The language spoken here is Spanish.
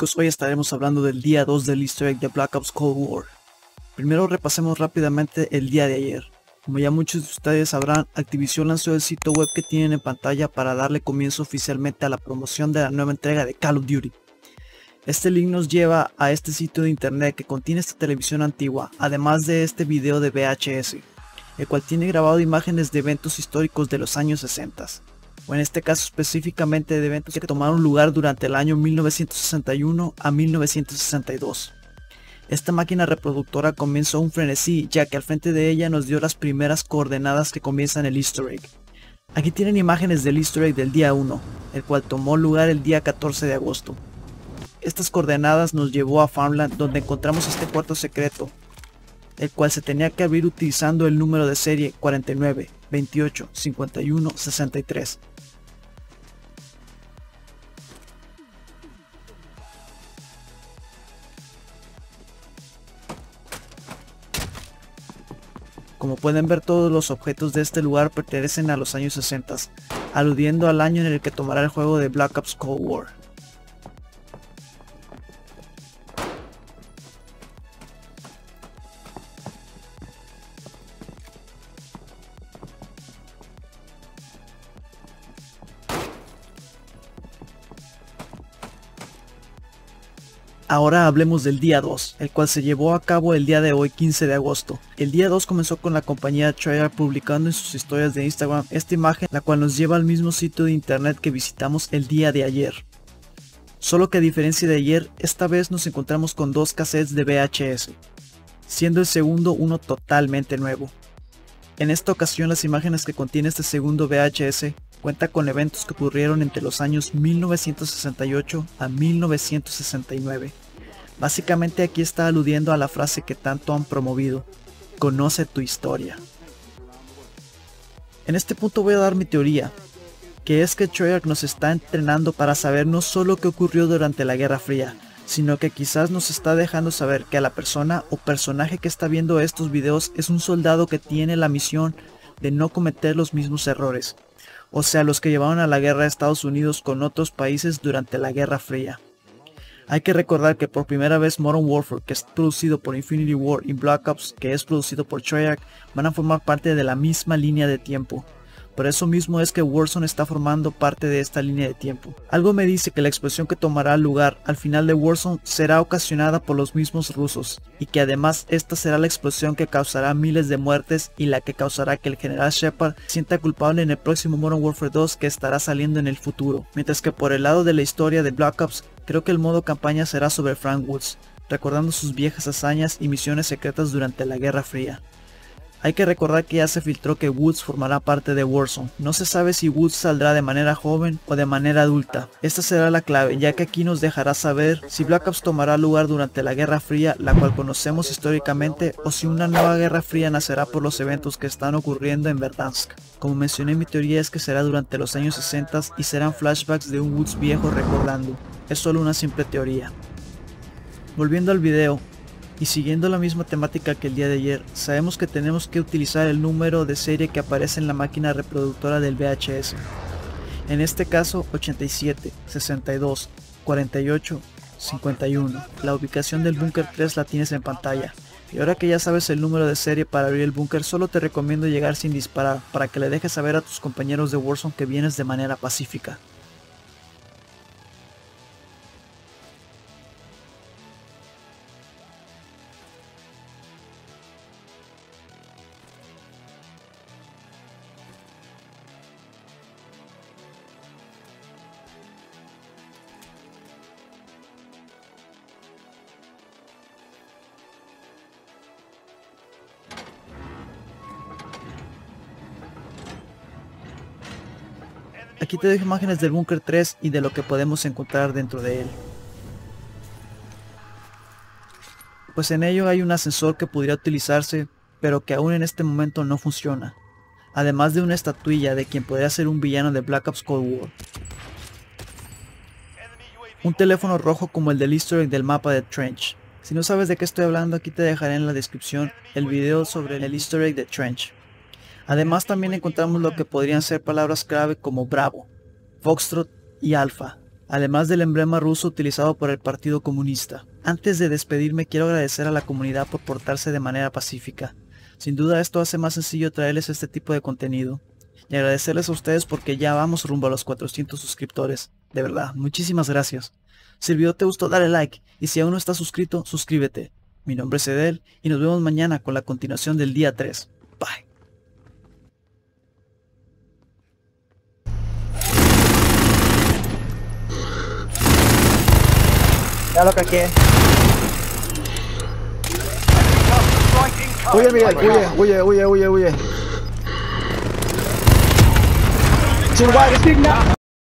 chicos, hoy estaremos hablando del día 2 del Easter egg de Black Ops Cold War. Primero repasemos rápidamente el día de ayer. Como ya muchos de ustedes sabrán, Activision lanzó el sitio web que tienen en pantalla para darle comienzo oficialmente a la promoción de la nueva entrega de Call of Duty. Este link nos lleva a este sitio de internet que contiene esta televisión antigua, además de este video de VHS, el cual tiene grabado imágenes de eventos históricos de los años 60, o en este caso específicamente de eventos que tomaron lugar durante el año 1961 a 1962. Esta máquina reproductora comenzó un frenesí, ya que al frente de ella nos dio las primeras coordenadas que comienzan el Easter egg. Aquí tienen imágenes del Easter egg del día 1, el cual tomó lugar el día 14 de agosto. Estas coordenadas nos llevó a Farmland, donde encontramos este cuarto secreto, el cual se tenía que abrir utilizando el número de serie 49, 28, 51, 63. Como pueden ver, todos los objetos de este lugar pertenecen a los años 60, aludiendo al año en el que tomará el juego de Black Ops Cold War. Ahora hablemos del día 2, el cual se llevó a cabo el día de hoy, 15 de agosto. El día 2 comenzó con la compañía Treyarch publicando en sus historias de Instagram esta imagen, la cual nos lleva al mismo sitio de internet que visitamos el día de ayer. Solo que a diferencia de ayer, esta vez nos encontramos con dos cassettes de VHS, siendo el segundo uno totalmente nuevo. En esta ocasión, las imágenes que contiene este segundo VHS cuenta con eventos que ocurrieron entre los años 1968 a 1969. Básicamente aquí está aludiendo a la frase que tanto han promovido: conoce tu historia. En este punto voy a dar mi teoría, que es que Treyarch nos está entrenando para saber no solo qué ocurrió durante la Guerra Fría, sino que quizás nos está dejando saber que a la persona o personaje que está viendo estos videos es un soldado que tiene la misión de no cometer los mismos errores. O sea, los que llevaron a la guerra a Estados Unidos con otros países durante la Guerra Fría. Hay que recordar que por primera vez Modern Warfare, que es producido por Infinity War, y Black Ops, que es producido por Treyarch, van a formar parte de la misma línea de tiempo. Por eso mismo es que Warzone está formando parte de esta línea de tiempo. Algo me dice que la explosión que tomará lugar al final de Warzone será ocasionada por los mismos rusos, y que además esta será la explosión que causará miles de muertes y la que causará que el General Shepard sienta culpable en el próximo Modern Warfare 2 que estará saliendo en el futuro. Mientras que por el lado de la historia de Black Ops, creo que el modo campaña será sobre Frank Woods, recordando sus viejas hazañas y misiones secretas durante la Guerra Fría. Hay que recordar que ya se filtró que Woods formará parte de Warzone. No se sabe si Woods saldrá de manera joven o de manera adulta. Esta será la clave, ya que aquí nos dejará saber si Black Ops tomará lugar durante la Guerra Fría, la cual conocemos históricamente, o si una nueva Guerra Fría nacerá por los eventos que están ocurriendo en Verdansk. Como mencioné, mi teoría es que será durante los años 60 y serán flashbacks de un Woods viejo recordando. Es solo una simple teoría. Volviendo al video, y siguiendo la misma temática que el día de ayer, sabemos que tenemos que utilizar el número de serie que aparece en la máquina reproductora del VHS. En este caso 87, 62, 48, 51. La ubicación del Bunker 3 la tienes en pantalla. Y ahora que ya sabes el número de serie para abrir el búnker, solo te recomiendo llegar sin disparar, para que le dejes saber a tus compañeros de Warzone que vienes de manera pacífica. Aquí te dejo imágenes del Bunker 3 y de lo que podemos encontrar dentro de él. Pues en ello hay un ascensor que podría utilizarse, pero que aún en este momento no funciona. Además de una estatuilla de quien podría ser un villano de Black Ops Cold War. Un teléfono rojo como el del Easter egg del mapa de Trench. Si no sabes de qué estoy hablando, aquí te dejaré en la descripción el video sobre el Easter egg de Trench. Además también encontramos lo que podrían ser palabras clave como Bravo, Foxtrot y Alfa, además del emblema ruso utilizado por el Partido Comunista. Antes de despedirme, quiero agradecer a la comunidad por portarse de manera pacífica. Sin duda esto hace más sencillo traerles este tipo de contenido. Y agradecerles a ustedes porque ya vamos rumbo a los 400 suscriptores. De verdad, muchísimas gracias. Si el video te gustó, dale like. Y si aún no estás suscrito, suscríbete. Mi nombre es Edel y nos vemos mañana con la continuación del día 3. Bye. Ya lo caqué. Huye, Miguel, huye, huye, huye, huye.